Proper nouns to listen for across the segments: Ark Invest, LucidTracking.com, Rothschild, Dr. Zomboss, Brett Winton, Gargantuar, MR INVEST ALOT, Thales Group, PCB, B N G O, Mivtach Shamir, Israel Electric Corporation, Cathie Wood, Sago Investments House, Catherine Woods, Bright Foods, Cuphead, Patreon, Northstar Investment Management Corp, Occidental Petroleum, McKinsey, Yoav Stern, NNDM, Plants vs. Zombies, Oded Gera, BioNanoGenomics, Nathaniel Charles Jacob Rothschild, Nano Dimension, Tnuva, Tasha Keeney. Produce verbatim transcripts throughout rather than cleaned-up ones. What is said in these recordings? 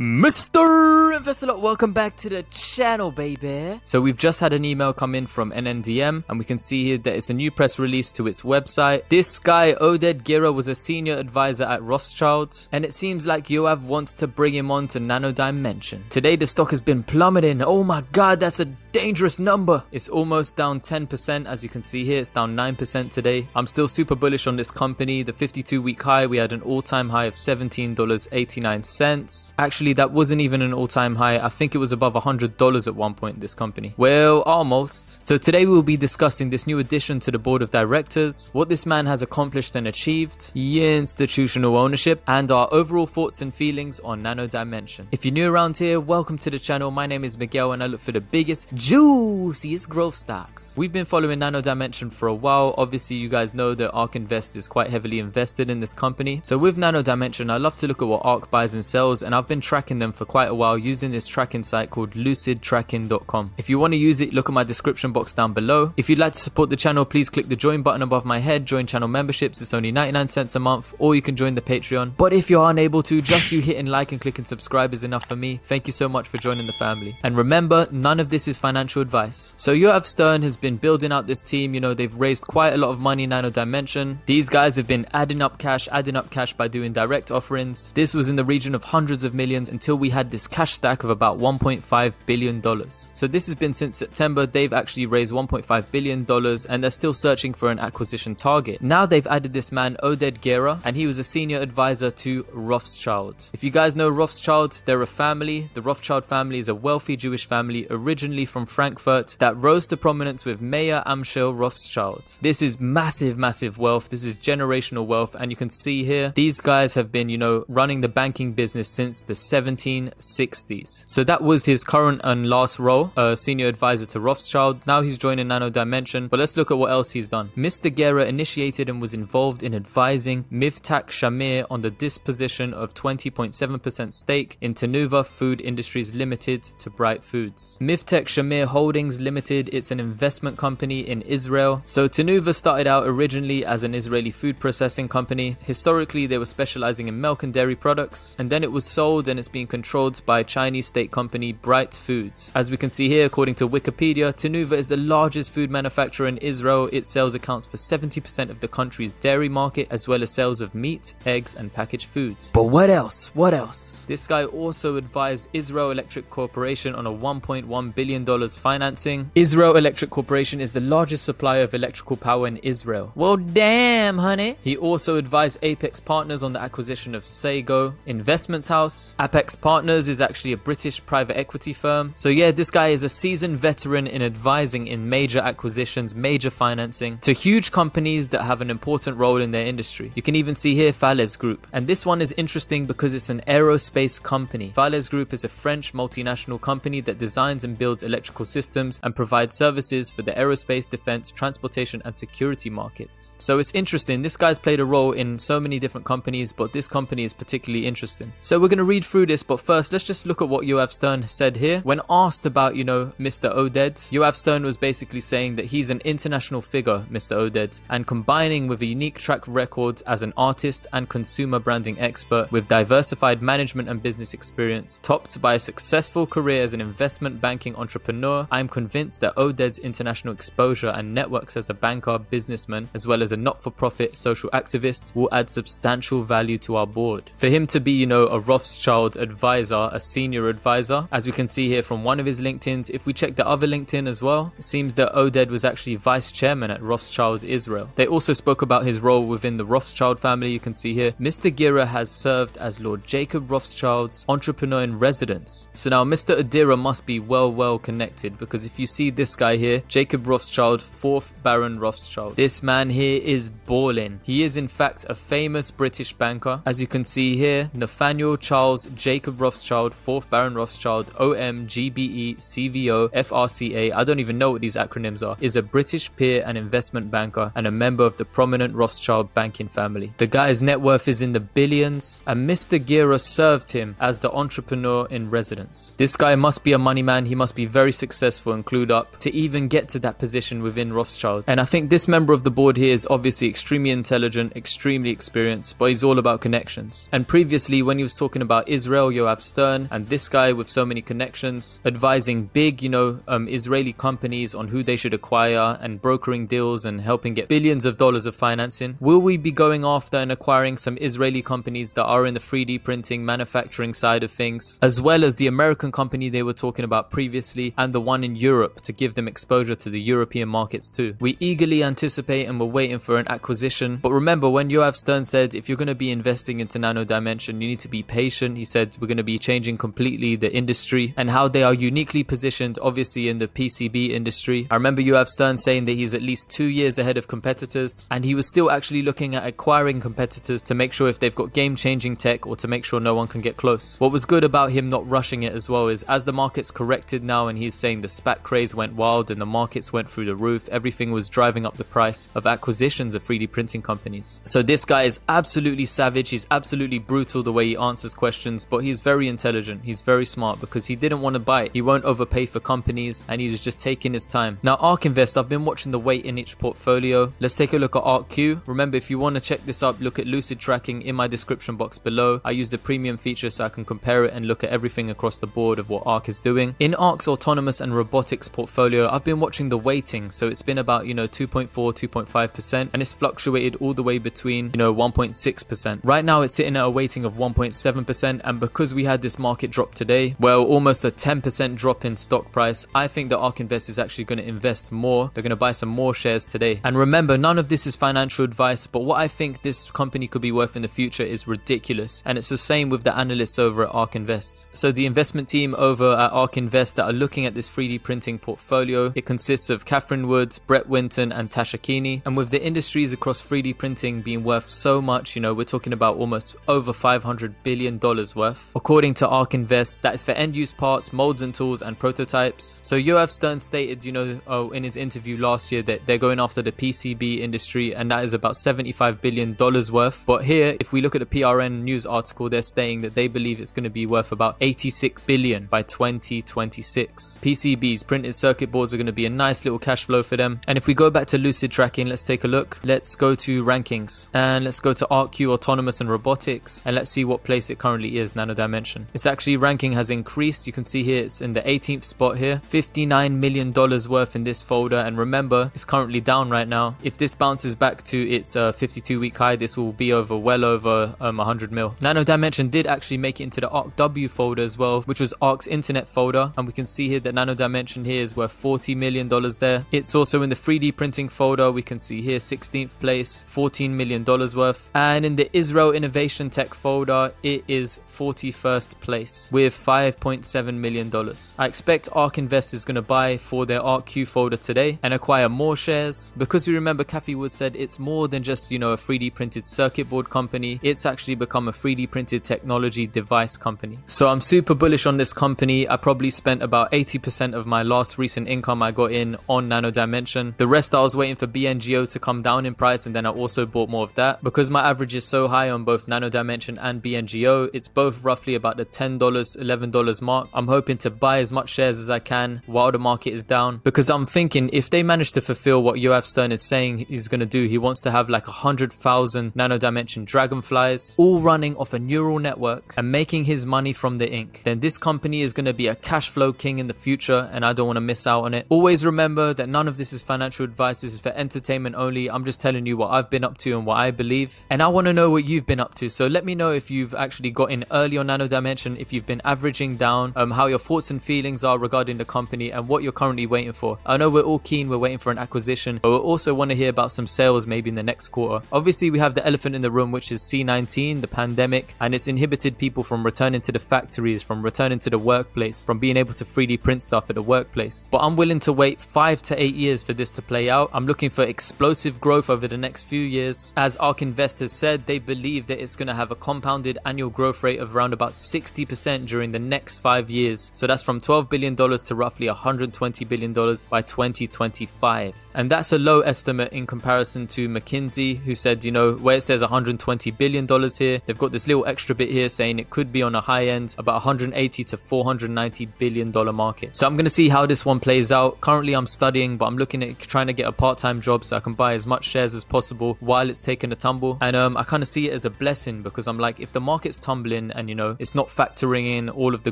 Mister Investor, welcome back to the channel, baby. So we've just had an email come in from N N D M, and we can see here that it's a new press release to its website. This guy, Oded Gera, was a senior advisor at Rothschild, and it seems like Yoav wants to bring him on to Nano Dimension. Today, the stock has been plummeting. Oh my God, that's a dangerous number. It's almost down ten percent. As you can see here, it's down nine percent today. I'm still super bullish on this company. The fifty-two week high, we had an all-time high of seventeen dollars and eighty-nine cents. Actually, that wasn't even an all-time high. I think it was above one hundred dollars at one point, this company. Well, almost. So today we will be discussing this new addition to the board of directors, what this man has accomplished and achieved, institutional ownership, and our overall thoughts and feelings on Nano Dimension. If you're new around here, welcome to the channel. My name is Miguel and I look for the biggest, juiciest growth stocks. We've been following Nano Dimension for a while. Obviously, you guys know that Ark Invest is quite heavily invested in this company. So with Nano Dimension, I love to look at what Ark buys and sells, and I've been tracking tracking them for quite a while using this tracking site called Lucid Tracking dot com. If you want to use it, look at my description box down below. If you'd like to support the channel, please click the join button above my head. Join channel memberships, it's only ninety-nine cents a month, or you can join the Patreon. But if you are unable to, just you hitting like and clicking subscribe is enough for me. Thank you so much for joining the family. And remember, none of this is financial advice. So Yoav Stern has been building out this team. You know, they've raised quite a lot of money in Nano Dimension. These guys have been adding up cash, adding up cash by doing direct offerings. This was in the region of hundreds of millions until we had this cash stack of about one point five billion dollars. So this has been since September. They've actually raised one point five billion dollars, and they're still searching for an acquisition target. Now they've added this man Oded Gera, and he was a senior advisor to Rothschild. If you guys know Rothschild, they're a family. The Rothschild family is a wealthy Jewish family originally from Frankfurt that rose to prominence with Meir Amschel Rothschild. This is massive, massive wealth. This is generational wealth, and you can see here these guys have been, you know, running the banking business since the seventeen sixties. So that was his current and last role, a senior advisor to Rothschild. Now he's joining Nano Dimension, but let's look at what else he's done. Mister Gera initiated and was involved in advising Mivtach Shamir on the disposition of twenty point seven percent stake in Tnuva Food Industries Limited to Bright Foods. Mivtach Shamir Holdings Limited, it's an investment company in Israel. So Tnuva started out originally as an Israeli food processing company. Historically, they were specializing in milk and dairy products, and then it was sold and it's being controlled by Chinese state company Bright Foods. As we can see here, according to Wikipedia, Tnuva is the largest food manufacturer in Israel. Its sales accounts for seventy percent of the country's dairy market, as well as sales of meat, eggs, and packaged foods. But what else? What else? This guy also advised Israel Electric Corporation on a one point one billion dollars financing. Israel Electric Corporation is the largest supplier of electrical power in Israel. Well, damn, honey. He also advised Apex Partners on the acquisition of Sago Investments House. Apex Partners is actually a British private equity firm. So yeah, this guy is a seasoned veteran in advising in major acquisitions, major financing to huge companies that have an important role in their industry. You can even see here Thales Group. And this one is interesting because it's an aerospace company. Thales Group is a French multinational company that designs and builds electrical systems and provides services for the aerospace, defense, transportation, and security markets. So it's interesting. This guy's played a role in so many different companies, but this company is particularly interesting. So we're going to read through this, but first let's just look at what Yoav Stern said here. When asked about, you know, Mister Oded, Yoav Stern was basically saying that he's an international figure, Mister Oded, and combining with a unique track record as an artist and consumer branding expert with diversified management and business experience, topped by a successful career as an investment banking entrepreneur. I'm convinced that Oded's international exposure and networks as a banker, businessman, as well as a not-for-profit social activist will add substantial value to our board. For him to be, you know, a Rothschild advisor, a senior advisor, as we can see here from one of his LinkedIn's. If we check the other LinkedIn as well, it seems that Oded was actually vice chairman at Rothschild Israel. They also spoke about his role within the Rothschild family. You can see here Mister Gera has served as Lord Jacob Rothschild's entrepreneur in residence. So now Mister Odera must be well well connected, because if you see this guy here, Jacob Rothschild, fourth Baron Rothschild, this man here is balling. He is in fact a famous British banker. As you can see here, Nathaniel Charles Jacob Rothschild, fourth Baron Rothschild, O M, G B E, C V O, F R C A, I don't even know what these acronyms are, is a British peer and investment banker and a member of the prominent Rothschild banking family. The guy's net worth is in the billions, and Mister Gera served him as the entrepreneur in residence. This guy must be a money man. He must be very very successful in Clued Up to even get to that position within Rothschild. And I think this member of the board here is obviously extremely intelligent, extremely experienced, but he's all about connections. And previously, when he was talking about Israel, Yoav Stern, and this guy with so many connections, advising big, you know, um, Israeli companies on who they should acquire and brokering deals and helping get billions of dollars of financing, will we be going after and acquiring some Israeli companies that are in the three D printing manufacturing side of things, as well as the American company they were talking about previously and the one in Europe, to give them exposure to the European markets too? We eagerly anticipate and we're waiting for an acquisition. But remember, when Yoav Stern said if you're going to be investing into Nano Dimension, you need to be patient, he said we're going to be changing completely the industry and how they are uniquely positioned, obviously in the P C B industry. I remember Yoav Stern saying that he's at least two years ahead of competitors, and he was still actually looking at acquiring competitors to make sure if they've got game-changing tech or to make sure no one can get close. What was good about him not rushing it as well is, as the market's corrected now and he's saying the SPAC craze went wild and the markets went through the roof, everything was driving up the price of acquisitions of three D printing companies. So this guy is absolutely savage, he's absolutely brutal the way he answers questions, but he's very intelligent, he's very smart, because he didn't want to bite, he won't overpay for companies, and he was just taking his time. Now Ark Invest, I've been watching the weight in each portfolio. Let's take a look at ArkQ. Remember, if you want to check this up, look at Lucid Tracking in my description box below. I use the premium feature so I can compare it and look at everything across the board of what Ark is doing. In Ark's autonomous and robotics portfolio, I've been watching the weighting, so it's been about, you know, two point four, two point five percent, and it's fluctuated all the way between, you know, one point six percent. Right now it's sitting at a weighting of one point seven percent, and because we had this market drop today, well, almost a ten percent drop in stock price, I think that Ark Invest is actually going to invest more. They're going to buy some more shares today. And remember, none of this is financial advice, but what I think this company could be worth in the future is ridiculous, and it's the same with the analysts over at Ark Invest. So the investment team over at Ark Invest that are looking at this three D printing portfolio, it consists of Catherine Woods, Brett Winton and Tasha Keeney, and with the industries across three D printing being worth so much, you know, we're talking about almost over five hundred billion dollars worth. According to Ark Invest, that is for end use parts, molds and tools and prototypes. So Yoav Stern stated, you know, oh, in his interview last year that they're going after the P C B industry, and that is about seventy-five billion dollars worth. But here, if we look at the P R N news article, they're saying that they believe it's going to be worth about eighty-six billion dollars by twenty twenty-six. P C Bs, printed circuit boards, are going to be a nice little cash flow for them. And if we go back to Lucid Tracking, let's take a look. Let's go to rankings and let's go to ArkQ autonomous and robotics, and let's see what place it currently is, Nano Dimension. It's actually ranking has increased. You can see here it's in the eighteenth spot here, fifty-nine million dollars worth in this folder, and remember it's currently down right now. If this bounces back to its uh, fifty-two week high, this will be over well over um, one hundred mil. Nano Dimension did actually make it into the ArkW folder as well, which was Ark's internet folder, and we can see here that Nano Dimension here is worth forty million dollars there. It's also in the three D printing folder, we can see here sixteenth place, fourteen million dollars worth, and in the Israel Innovation Tech folder it is forty-first place with five point seven million dollars. I expect Ark Invest is going to buy for their ArkQ folder today and acquire more shares, because we remember Cathie Wood said it's more than just, you know, a three D printed circuit board company, it's actually become a three D printed technology device company. So I'm super bullish on this company. I probably spent about eighty percent of my last recent income I got in on Nano Dimension. The rest I was waiting for B N G O to come down in price, and then I also bought more of that. Because my average is so high on both Nano Dimension and B N G O, it's both roughly about the ten dollars, eleven dollars mark. I'm hoping to buy as much shares as I can while the market is down, because I'm thinking if they manage to fulfill what Yoav Stern is saying he's going to do, he wants to have like one hundred thousand Nano Dimension dragonflies all running off a neural network and making his money from the ink, then this company is going to be a cash flow king in the future, and I don't want to miss out on it. Always remember that none of this is financial advice, this is for entertainment only. I'm just telling you what I've been up to and what I believe, and I want to know what you've been up to. So let me know if you've actually got in early on Nano Dimension, if you've been averaging down, um, how your thoughts and feelings are regarding the company and what you're currently waiting for. I know we're all keen, we're waiting for an acquisition, but we we'll also want to hear about some sales maybe in the next quarter. Obviously we have the elephant in the room, which is C nineteen, the pandemic, and it's inhibited people from returning to the factories, from returning to the workplace, from being able to three D print stuff at the workplace. But I'm willing to wait five to eight years for this to play out. I'm looking for explosive growth over the next few years. As Ark Invest has said, they believe that it's going to have a compounded annual growth rate of around about sixty percent during the next five years. So that's from twelve billion dollars to roughly one hundred twenty billion dollars by twenty twenty-five. And that's a low estimate in comparison to McKinsey, who said, you know, where it says one hundred twenty billion dollars here, they've got this little extra bit here saying it could be on a high end, about one hundred eighty to four hundred ninety billion dollars market. market. So I'm going to see how this one plays out. Currently I'm studying, but I'm looking at trying to get a part-time job so I can buy as much shares as possible while it's taking a tumble. And um, I kind of see it as a blessing, because I'm like, if the market's tumbling and, you know, it's not factoring in all of the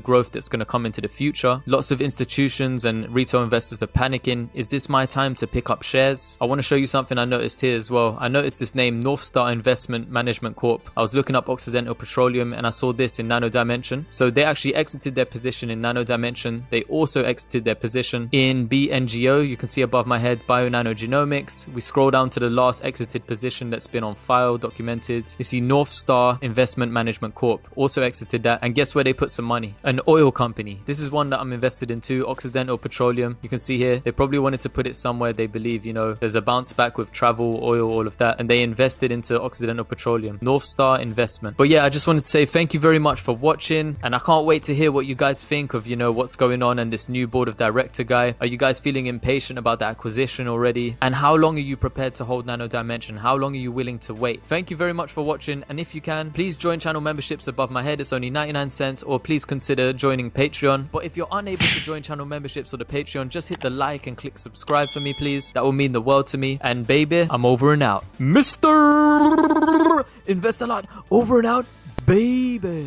growth that's going to come into the future, lots of institutions and retail investors are panicking. Is this my time to pick up shares? I want to show you something I noticed here as well. I noticed this name, Northstar Investment Management Corp. I was looking up Occidental Petroleum and I saw this in Nano Dimension. So they actually exited their position in Nano Dimension. They also exited their position in B N G O. You can see above my head, BioNanoGenomics. We scroll down to the last exited position that's been on file, documented. You see Northstar Investment Management Corp. Also exited that. And guess where they put some money? An oil company. This is one that I'm invested in too, Occidental Petroleum. You can see here, they probably wanted to put it somewhere they believe, you know, there's a bounce back with travel, oil, all of that. And they invested into Occidental Petroleum, Northstar Investment. But yeah, I just wanted to say thank you very much for watching. And I can't wait to hear what you guys think of, you know, what's going on and this new board of director guy. Are you guys feeling impatient about the acquisition already? And how long are you prepared to hold Nano Dimension? How long are you willing to wait? Thank you very much for watching. And if you can, please join channel memberships above my head. It's only ninety-nine cents, or please consider joining Patreon. But if you're unable to join channel memberships or the Patreon, just hit the like and click subscribe for me, please. That will mean the world to me. And baby, I'm over and out. Mister Invest a Lot, over and out, baby.